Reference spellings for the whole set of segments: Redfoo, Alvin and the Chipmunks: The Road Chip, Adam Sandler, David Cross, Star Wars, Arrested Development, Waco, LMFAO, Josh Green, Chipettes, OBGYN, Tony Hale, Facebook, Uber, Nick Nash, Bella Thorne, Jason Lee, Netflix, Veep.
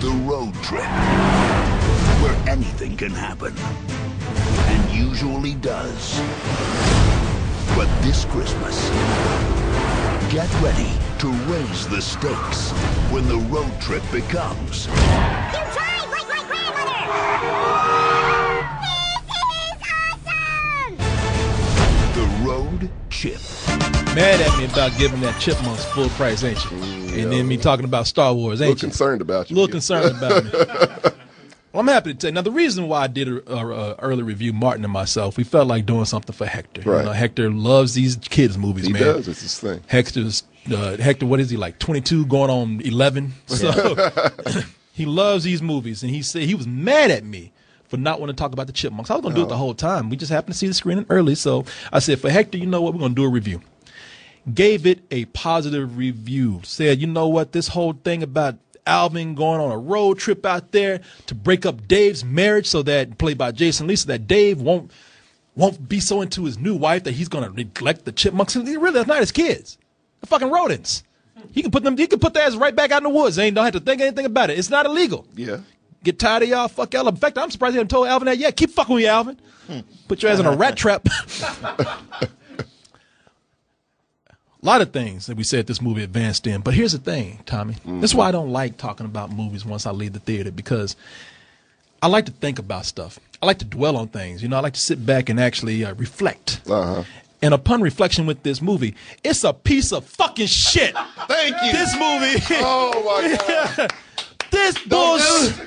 The Road Trip, where anything can happen, and usually does. But this Christmas, get ready to raise the stakes when the road trip becomes... You tried like my grandmother! This is awesome! The Road Chip. Mad at me about giving that Chipmunks full price, ain't you? Yeah. And then me talking about Star Wars, ain't you? Concerned about you. A little concerned about me. Well, I'm happy to tell you. Now, the reason why I did an early review, Martin and myself, we felt like doing something for Hector. Right. You know, Hector loves these kids' movies, man. He does. It's his thing. Hector, what is he, like 22 going on 11? So he loves these movies. And he said he was mad at me for not wanting to talk about the Chipmunks. I was going to do it the whole time. We just happened to see the screening early. So I said, for Hector, you know what? We're going to do a review. Gave it a positive review. Said, you know what? This whole thing about Alvin going on a road trip out there to break up Dave's marriage so that, played by Jason Lee, so that Dave won't be so into his new wife that he's going to neglect the Chipmunks. Really, that's not his kids. They're fucking rodents. He can put their ass right back out in the woods. They don't have to think anything about it. It's not illegal. Yeah. Get tired of y'all. Fuck y'all. In fact, I'm surprised he haven't told Alvin that yet. Keep fucking with you, Alvin. Put your ass in a rat trap. A lot of things that we said this movie advanced in. But here's the thing, Tommy. That's why I don't like talking about movies once I leave the theater, because I like to think about stuff. I like to dwell on things. You know, I like to sit back and actually reflect. And upon reflection with this movie, it's a piece of fucking shit. Thank you. This movie. Oh, my God. This bullshit.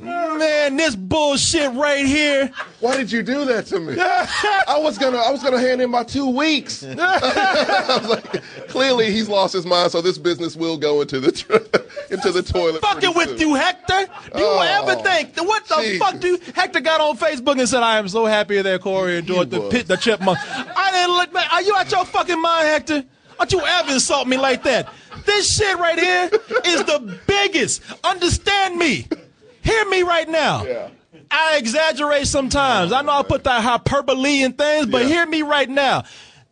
Man, this bullshit right here. Why did you do that to me? I was gonna hand in my 2 weeks. I was like, clearly he's lost his mind, so this business will go into the toilet. Fucking with you, Hector. Do you ever think what the fuck do you, Hector got on Facebook and said, "I am so happy that Corey enjoyed the Chipmunk." I didn't look. Man, are you out your fucking mind, Hector? Don't you ever insult me like that. This shit right here is the biggest. Understand me. Hear me right now. Yeah. I exaggerate sometimes. I know I put that hyperbole in things, but hear me right now.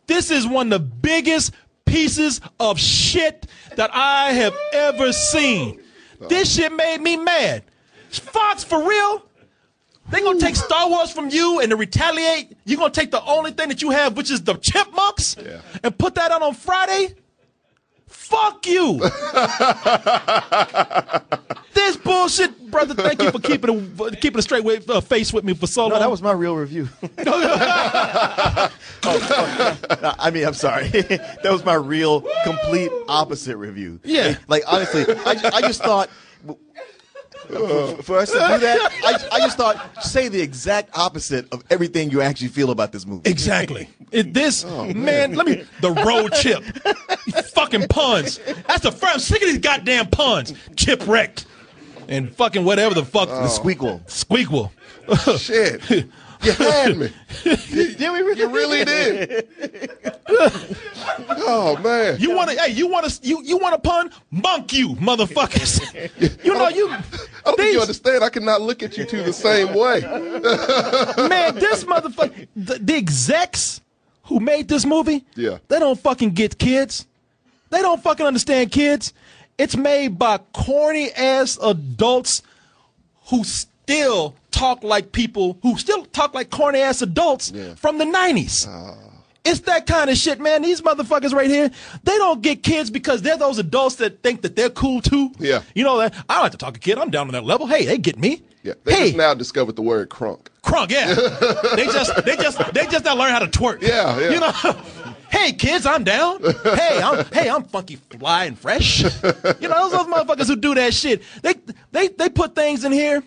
This is one of the biggest pieces of shit that I have ever seen. This shit made me mad. Fox, for real? They gonna take Star Wars from you and to retaliate? You gonna take the only thing that you have, which is the Chipmunks, and put that out on Friday? Fuck you. This bullshit, brother. Thank you for keeping a straight face with me for so long. That was my real review. No, I mean, I'm sorry. That was my real, complete opposite review. Yeah. Like, honestly, I just thought... For us to do that, I just thought, say the exact opposite of everything you actually feel about this movie. Exactly. The road chip. Fucking puns. That's the first. I'm sick of these goddamn puns. Chip wrecked. And fucking whatever the fuck. The squeakle. Squeakle. Shit. You had me. You really did. Oh man. You want a pun? Monk you, motherfuckers. You know you. I don't think you understand. I cannot look at you two the same way. Man, this motherfucker, the execs who made this movie. Yeah. They don't fucking get kids. They don't fucking understand kids. It's made by corny ass adults who still talk like people who still talk like corny ass adults from the 90s. It's that kind of shit, man. These motherfuckers right here, they don't get kids because they're those adults that think that they're cool too. Yeah. You know that I don't have to talk to a kid. I'm down on that level. Hey, they get me. Yeah. They just now discovered the word crunk. Crunk, yeah. they just now learn how to twerk. Yeah, yeah. You know. Hey kids, I'm down. Hey, I'm funky, fly, and fresh. You know, those motherfuckers who do that shit. They put things in here.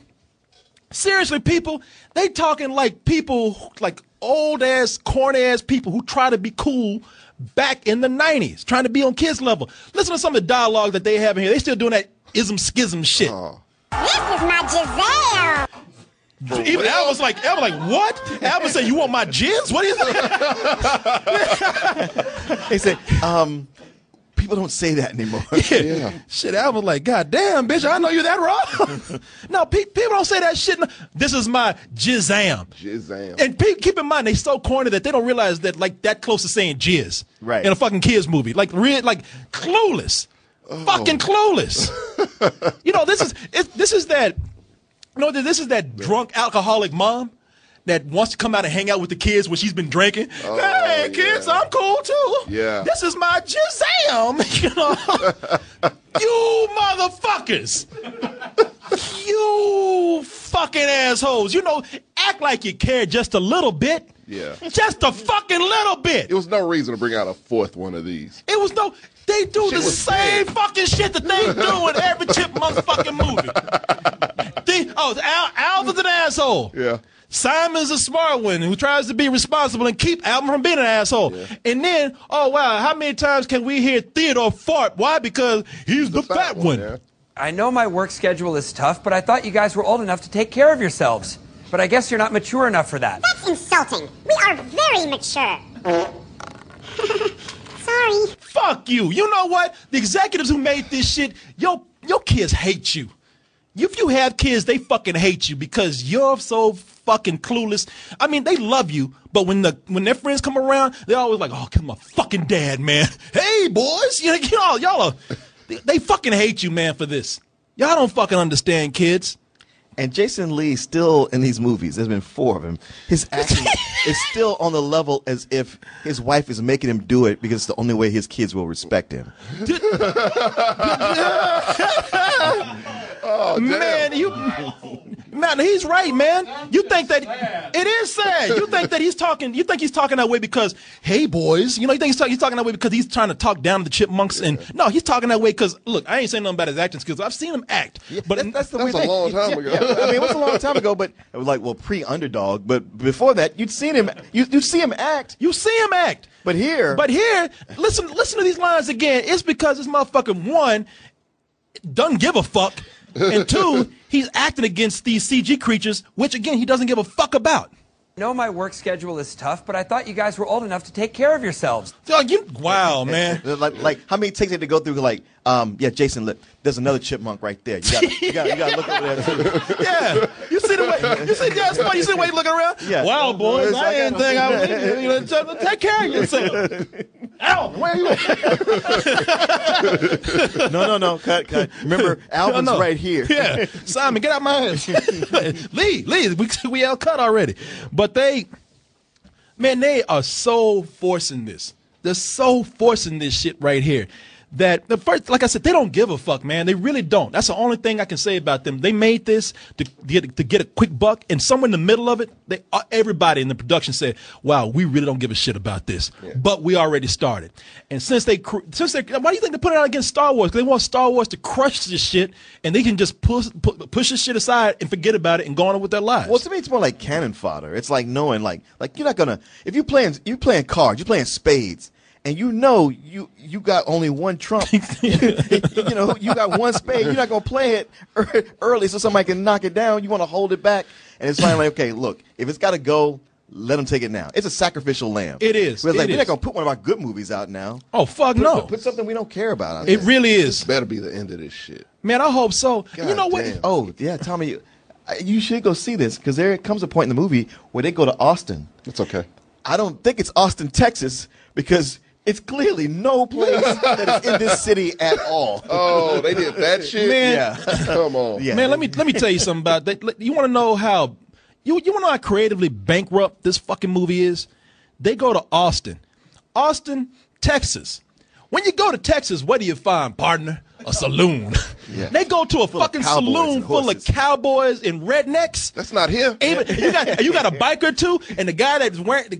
Seriously, people, they talking like people, like old-ass, corny-ass people who try to be cool back in the 90s, trying to be on kids' level. Listen to some of the dialogue that they have in here. They still doing that ism-schism shit. This is my Giselle. Even Alvin's like, what? Alvin said, you want my jizz? What is that? He said, people don't say that anymore. Yeah. Shit, I was like, God damn, bitch, I know you're that wrong. No, people don't say that shit. No. This is my jizzam. Jizzam. And keep in mind, they so corny that they don't realize that, like, that close to saying jizz. Right. In a fucking kids movie. Like, clueless. fucking clueless. You know, this is that drunk alcoholic mom that wants to come out and hang out with the kids when she's been drinking. Oh, hey, kids, yeah. I'm cool too. Yeah. This is my jam. You know, you motherfuckers. You fucking assholes. You know, act like you care just a little bit. Yeah. Just a fucking little bit. It was no reason to bring out a fourth one of these. It was no... They do the same fucking shit that they do in every Chipmunk fucking movie. Alvin's an asshole. Yeah. Simon's a smart one who tries to be responsible and keep Alvin from being an asshole. Yeah. And then, oh, wow, how many times can we hear Theodore fart? Why? Because he's the fat one. Yeah. I know my work schedule is tough, but I thought you guys were old enough to take care of yourselves. But I guess you're not mature enough for that. That's insulting. We are very mature. Sorry. Fuck you. You know what? The executives who made this shit, your kids hate you. If you have kids, they fucking hate you because you're so fucking clueless. I mean, they love you, but when their friends come around, they're always like, oh, come on, fucking dad, man. Hey, boys. They fucking hate you, man, for this. Y'all don't fucking understand, kids. And Jason Lee, still in these movies, there's been 4 of him, his acting is still on the level as if his wife is making him do it because it's the only way his kids will respect him. Oh, man, man, he's right, man. You think that it is sad. You think that he's talking that way because, hey, boys, you know, you think he's talking that way because he's trying to talk down to the Chipmunks. Yeah. And no, he's talking that way because, look, I ain't saying nothing about his acting skills. I've seen him act. Yeah, but that's a long time ago. Yeah. I mean, it was a long time ago, but it was like, well, pre-Underdog. But before that, you'd see him act. But here, listen to these lines again. It's because this motherfucker, 1, doesn't give a fuck. And 2, he's acting against these CG creatures, which, again, he doesn't give a fuck about. I know my work schedule is tough, but I thought you guys were old enough to take care of yourselves. Oh, wow, man. like, how many takes it to go through, like, yeah, Jason, look, there's another chipmunk right there. You gotta look over there. Yeah. You see the way he's looking around? Yeah. Wow, boys, take care of yourself. Al, where are you at? No, cut. Remember, Alvin's right here. Yeah. Simon, get out my hands. Lee, we all cut already. But they are so forcing this. They're so forcing this shit right here that, the first, like I said, they don't give a fuck, man. They really don't. That's the only thing I can say about them. They made this to get a quick buck, and somewhere in the middle of it, everybody in the production said, wow, we really don't give a shit about this, but we already started. And since they, why do you think they put it out against Star Wars? Because they want Star Wars to crush this shit, and they can just push this shit aside and forget about it and go on with their lives. Well, to me, it's more like cannon fodder. It's like knowing, like you're not gonna, if you're playing cards, you're playing spades, and you know you got only one trump. You know, you got one spade. You're not going to play it early so somebody can knock it down. You want to hold it back. And it's finally like, okay, look, if it's got to go, let them take it now. It's a sacrificial lamb. It is. We're not going to put one of our good movies out now. Oh, fuck, no. Put something we don't care about out there. It really is. This better be the end of this shit. Man, I hope so. God, you know what? Damn. Oh, yeah, Tommy, you should go see this because there comes a point in the movie where they go to Austin. That's okay. I don't think it's Austin, Texas, because... it's clearly no place that is in this city at all. Oh, they did that shit? Man, yeah. Come on. Yeah. Man, let me tell you something about that. You want to know how you want to know how creatively bankrupt this fucking movie is? They go to Austin, Texas. When you go to Texas, what do you find, partner? A saloon. Yeah. They go to a fucking saloon full of cowboys and rednecks. That's not here. You got a bike or two, and the guy like,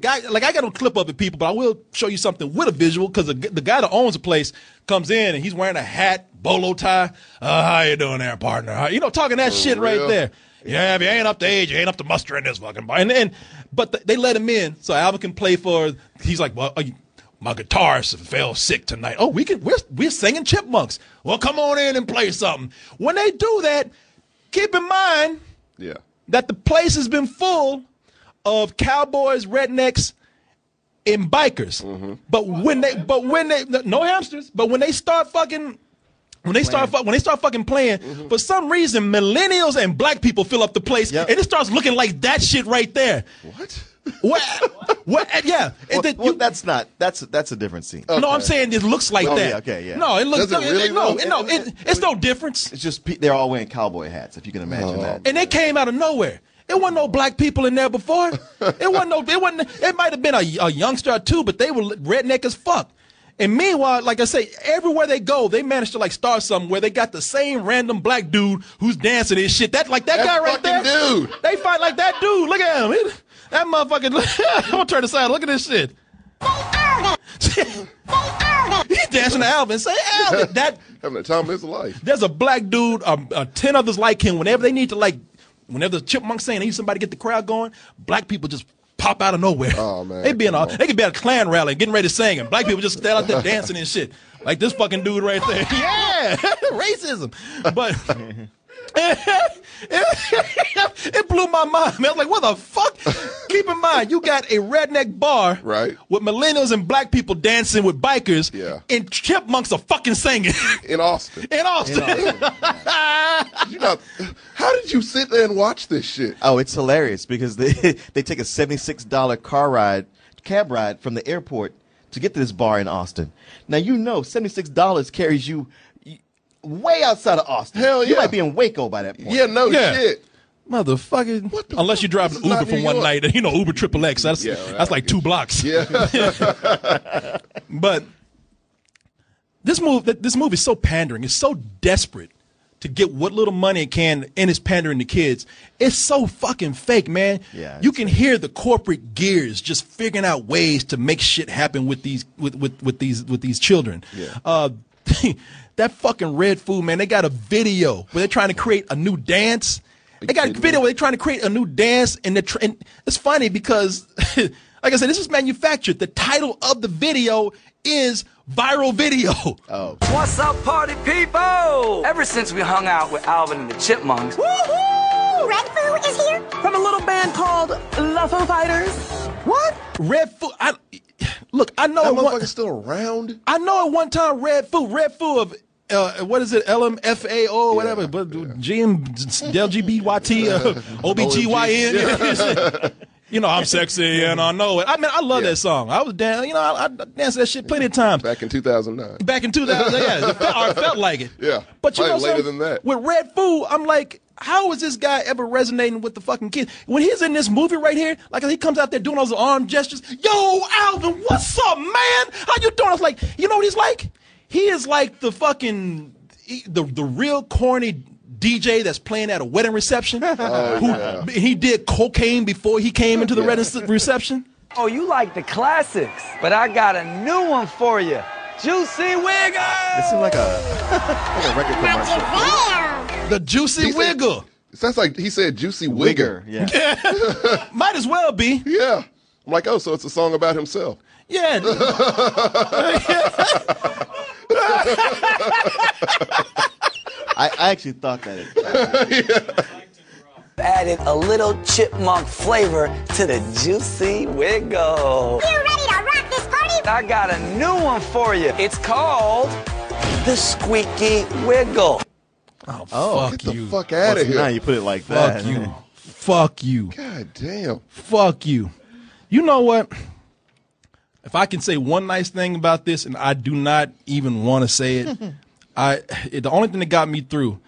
I got no clip of it, people, but I will show you something with a visual because the guy that owns the place comes in and he's wearing a hat, bolo tie. How you doing there, partner? You know, talking that shit right there. Yeah, if you ain't up to age, you ain't up to muster in this fucking bar. But they let him in so Alvin can play for. He's like, well, my guitarist fell sick tonight. Oh, we're singing Chipmunks. Well, come on in and play something. When they do that, keep in mind that the place has been full of cowboys, rednecks, and bikers. Mm-hmm. But when they no hamsters, but when they start fucking playing, mm-hmm. for some reason millennials and black people fill up the place, and it starts looking like that shit right there. What? What? What? Yeah. Well, that's a different scene. Okay. No, I'm saying it looks like that. Yeah, okay, yeah. No, it looks. Does it really it's no difference. It's just they're all wearing cowboy hats, if you can imagine that. And they came out of nowhere. There wasn't no black people in there before. It might have been a youngster or two, but they were redneck as fuck. And meanwhile, like I say, everywhere they go, they manage to like start somewhere. They got the same random black dude who's dancing and shit. That guy right there. Dude. They fight like that dude. Look at him. That motherfucker. I'm gonna turn this out. Look at this shit. He's dancing to Alvin. Say Alvin. That having the time of his life. There's a black dude, 10 others like him. Whenever they need to like, whenever the chipmunks saying they need somebody to get the crowd going, black people just pop out of nowhere. Oh man, they be in they could be at a Klan rally getting ready to sing, and black people just stand out there dancing and shit. Like this fucking dude right there. Yeah, racism. But it blew my mind, man. I was like, what the fuck? Keep in mind, you got a redneck bar with millennials and black people dancing with bikers, and chipmunks are fucking singing. In Austin. In Austin. In Austin. How did you sit there and watch this shit? Oh, it's hilarious because they take a $76 cab ride from the airport to get to this bar in Austin. Now, you know $76 carries you way outside of Austin. Hell yeah. You might be in Waco by that point. Yeah, no shit. Motherfucking. Unless you're driving Uber for one night. And you know, Uber XXX. That's like 2 blocks. Yeah. But this movie is so pandering. It's so desperate to get what little money it can, and it's pandering to kids. It's so fucking fake, man. Yeah, you can hear the corporate gears just figuring out ways to make shit happen with these with these children. Yeah. That fucking Redfoo, man, they got a video where they're trying to create a new dance. They got a video where they're trying to create a new dance, and it's funny because, like I said, this is manufactured. The title of the video is Viral Video. Oh. What's up, party people? Ever since we hung out with Alvin and the Chipmunks, woohoo! Redfoo is here? From a little band called La Foo Fighters. What? Redfoo, look, I know that motherfucker's still around. I know at one time Redfoo of what is it? LMFAO, whatever. But GMLGBYT, OBGYN. You know I'm sexy and I know it. I mean, I love that song. I was dancing. You know, I danced that shit plenty of times. Back in 2009. Back in 2000, yeah. I felt like it. Yeah. But you know, later than that. With Redfoo, I'm like, how is this guy ever resonating with the fucking kids? When he's in this movie right here, like he comes out there doing all those arm gestures. Yo, Alvin, what's up, man? How you doing? I was like, you know what he's like? He is like the fucking, the real corny DJ that's playing at a wedding reception. He did cocaine before he came into the wedding reception. Oh, you like the classics, but I got a new one for you. Juicy Wiggle! It seemed like a record commercial. The Juicy Wiggle. Sounds like he said Juicy Wigger. Yeah. Might as well be. Yeah. I'm like, oh, so it's a song about himself. Yeah. I actually thought that it added a little chipmunk flavor to the Juicy Wiggle. You ready to rock this party? I got a new one for you. It's called the Squeaky Wiggle. Oh fuck you. Get the fuck out of here. Now you put it like that. Fuck you. Fuck you. God damn. Fuck you. You know what? If I can say one nice thing about this, and I do not even want to say it, the only thing that got me through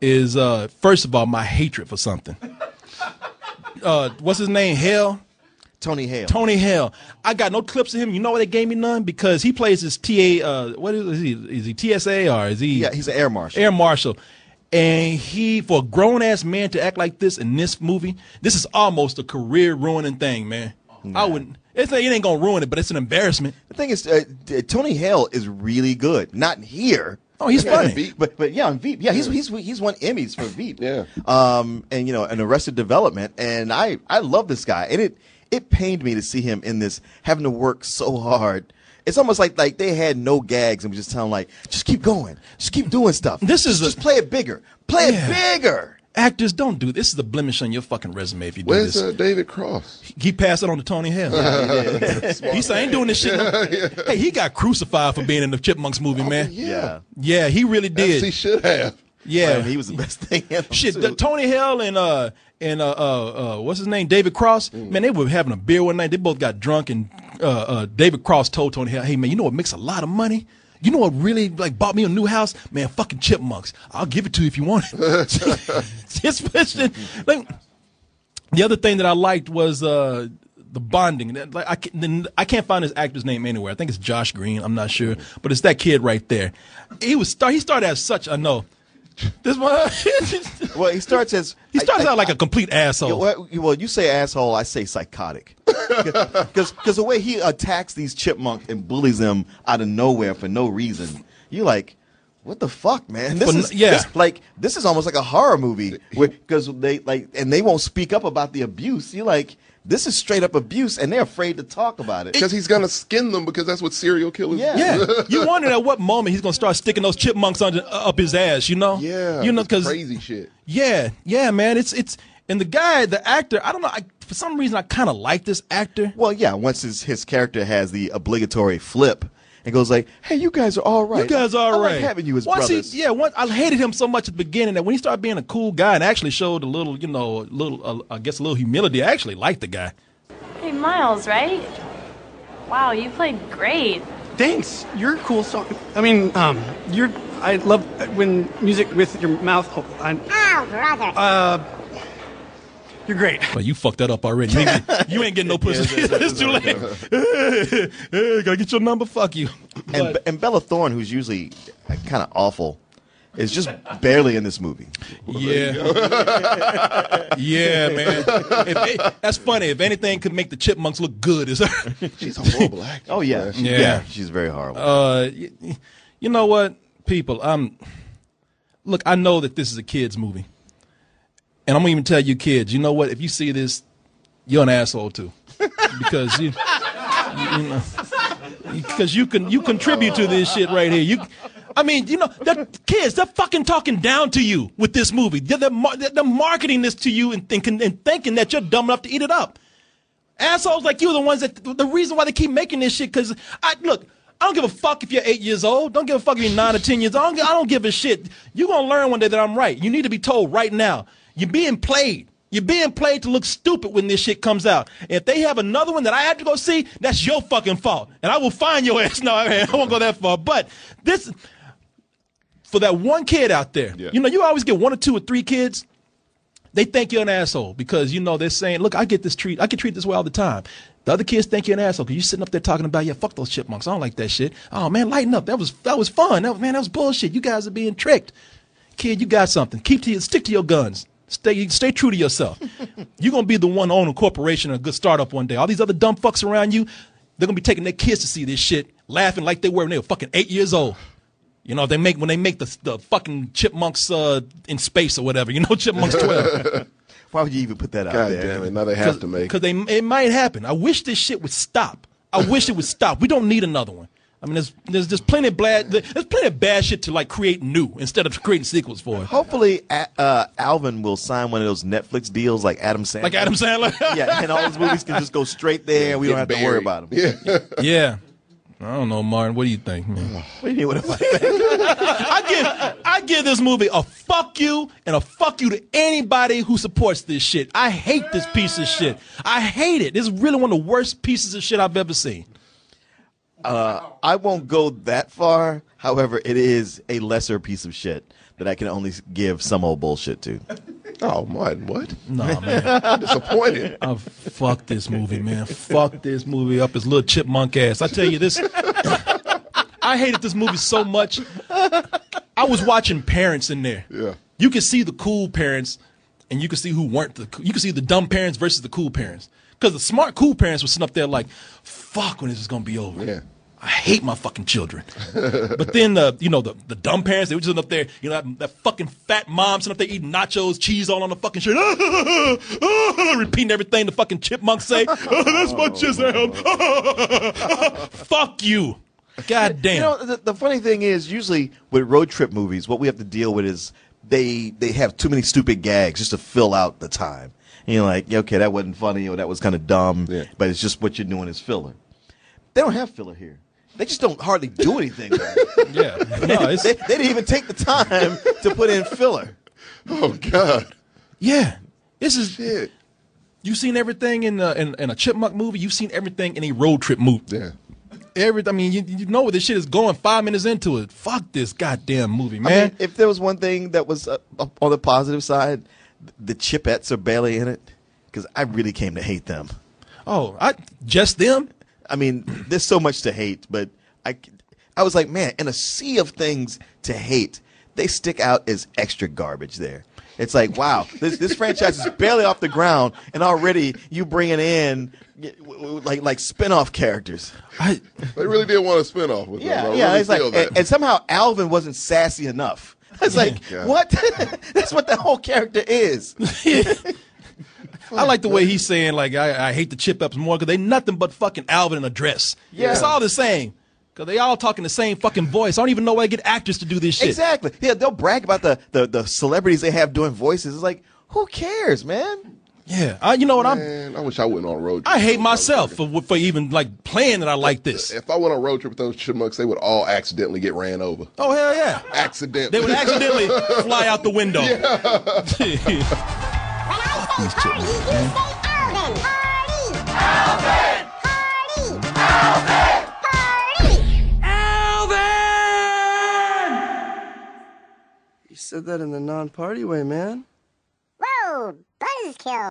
is, first of all, my hatred for something. What's his name? Hale? Tony Hale. Tony Hale. I got no clips of him. You know why they gave me none? Because he plays his what is he? Is he TSA or is he? Yeah, he's an air marshal. Air marshal. And he, for a grown-ass man to act like this in this movie, this is almost a career-ruining thing, man. Nah. I wouldn't. It ain't gonna ruin it, but it's an embarrassment. The thing is, Tony Hale is really good. Not here. Oh, he's funny. But yeah, on Veep. Yeah, he's won Emmys for Veep. Yeah. And you know, an Arrested Development. And I love this guy. And it pained me to see him in this, having to work so hard. It's almost like they had no gags and was just telling him, like, just keep going, just keep doing stuff. Just play it bigger. Play it bigger. Actors, don't do this. This is a blemish on your fucking resume if you do this. Where's David Cross? He passed it on to Tony Hale. He said, I ain't doing this shit. Hey, he got crucified for being in the Chipmunks movie, man. Yeah. Yeah, he really did. As he should have. Yeah, he was the best thing ever. Shit, Tony Hale and what's his name, David Cross. Man, they were having a beer one night. They both got drunk, and David Cross told Tony Hale, "Hey, man, you know what makes a lot of money? You know what really like bought me a new house? Man, fucking Chipmunks. I'll give it to you if you want it." Like, the other thing that I liked was the bonding. Like, I can't find this actor's name anywhere. I think it's Josh Green. I'm not sure, but it's that kid right there. He started as such. I know. This one. Well, he starts out like a complete asshole. Well, you say asshole, I say psychotic. Because the way he attacks these chipmunks and bullies them out of nowhere for no reason, you're like, what the fuck, man? This is almost like a horror movie because they won't speak up about the abuse. You're like, this is straight up abuse, and they're afraid to talk about it. Because he's going to skin them, because that's what serial killers do. Yeah. You wonder at what moment he's going to start sticking those chipmunks up his ass, you know? Yeah. You know, because crazy shit. Yeah. Yeah, man. And the guy, the actor, I don't know. For some reason, I kind of like this actor. Well, yeah. Once his character has the obligatory flip and goes like, hey, you guys are all right. You guys are all right. I like having you as brothers. I hated him so much at the beginning that when he started being a cool guy and actually showed a little, I guess a little humility, I actually liked the guy. Hey, Miles, right? Wow, you played great. Thanks. You're cool. So, I mean, I love when music with your mouth. Oh, brother. You're great. But you fucked that up already. You ain't getting no pussy. It's too late. Gotta get your number. Fuck you. And Bella Thorne, who's usually kind of awful, is just barely in this movie. Yeah. Yeah, man. That's funny. If anything could make the chipmunks look good, is her. She's a horrible actor. Oh, yeah. Yeah. She's very horrible. You know what, people? Look, I know that this is a kid's movie. And I'm going to even tell you kids, you know what? If you see this, you're an asshole too. Because you contribute to this shit right here. Kids, they're fucking talking down to you with this movie. They're marketing this to you and thinking that you're dumb enough to eat it up. Assholes like you are the ones the reason why they keep making this shit, because I don't give a fuck if you're 8 years old. Don't give a fuck if you're 9 or 10 years old. I don't give a shit. You're going to learn one day that I'm right. You need to be told right now. You're being played. You're being played to look stupid when this shit comes out. If they have another one that I have to go see, that's your fucking fault. And I will find your ass. No, I won't go that far. But this, for that one kid out there, you always get 1 or 2 or 3 kids. They think you're an asshole because, they're saying, look, I get treated this way all the time. The other kids think you're an asshole because you're sitting up there talking about, yeah, fuck those chipmunks. I don't like that shit. Oh, man, lighten up. That was fun. That was bullshit. You guys are being tricked. Kid, you got something. Stick to your guns. Stay true to yourself. You're going to be the one to own a corporation or a good startup one day. All these other dumb fucks around you, they're going to be taking their kids to see this shit, laughing like they were when they were fucking 8 years old. When they make the fucking chipmunks in space or whatever, chipmunks 12. Why would you even put that out there? God damn it, now they have to make it. Because it might happen. I wish this shit would stop. I wish it would stop. We don't need another one. I mean, there's just plenty of bad shit to create new instead of creating sequels for it. Hopefully, Alvin will sign one of those Netflix deals like Adam Sandler. Like Adam Sandler? Yeah, and all his movies can just go straight there and we don't have to worry about them. Yeah. I don't know, Martin. What do you think, man? What do you mean? What if I think? I give this movie a fuck you and a fuck you to anybody who supports this shit. I hate this piece of shit. I hate it. This is really one of the worst pieces of shit I've ever seen. I won't go that far. However, it is a lesser piece of shit that I can only give some old bullshit to. Oh, Martin, what? No, man. I'm disappointed. I've fucked this movie, man. Fuck this movie up his little chipmunk ass. I tell you this. I hated this movie so much. I was watching parents in there. Yeah. You could see the cool parents, and you could see who weren't. You could see the dumb parents versus the cool parents. Because the smart, cool parents were sitting up there like, fuck when this is going to be over. Yeah. I hate my fucking children. But then, the dumb parents, they were just up there, that fucking fat mom sitting up there eating nachos, cheese all on the fucking shirt. Repeating everything the fucking chipmunks say. That's my chisel. Fuck you. God damn. The funny thing is, usually with road trip movies, what we have to deal with is they have too many stupid gags just to fill out the time. And you're like, okay, that wasn't funny, or that was kind of dumb, but it's just what you're doing is filler. They don't have filler here. They just don't hardly do anything. Yeah. No, they didn't even take the time to put in filler. Oh, God. Yeah. This is... Shit. You've seen everything in a chipmunk movie. You've seen everything in a road trip movie. Yeah. I mean, you know where this shit is going 5 minutes into it. Fuck this goddamn movie, man. I mean, if there was one thing that was on the positive side, the Chipettes are barely in it because I really came to hate them. Oh, just them? I mean, there's so much to hate, but I was like, man, in a sea of things to hate, they stick out as extra garbage there. It's like, wow, this franchise is barely off the ground, and already you bringing in like spinoff characters. They really did want a spinoff with them. Really it's like, and somehow Alvin wasn't sassy enough. It's like, what? That's what the whole character is. I like the way he's saying, like, I hate the chip-ups more because they nothing but fucking Alvin in a dress. Yeah. It's all the same. Because they all talking the same fucking voice. I don't even know why they get actors to do this shit. Exactly. Yeah, they'll brag about the celebrities they have doing voices. It's like, who cares, man? Yeah. You know what? I wish I went on a road trip. I hate myself for even, like, playing that I like this. If I went on a road trip with those chipmunks, they would all accidentally get ran over. Oh, hell yeah. Accidentally. They would accidentally fly out the window. Yeah. When I say party, you say Alvin. Party. Alvin. Party. Alvin. You said that in the non-party way, man. Whoa, buzzkill.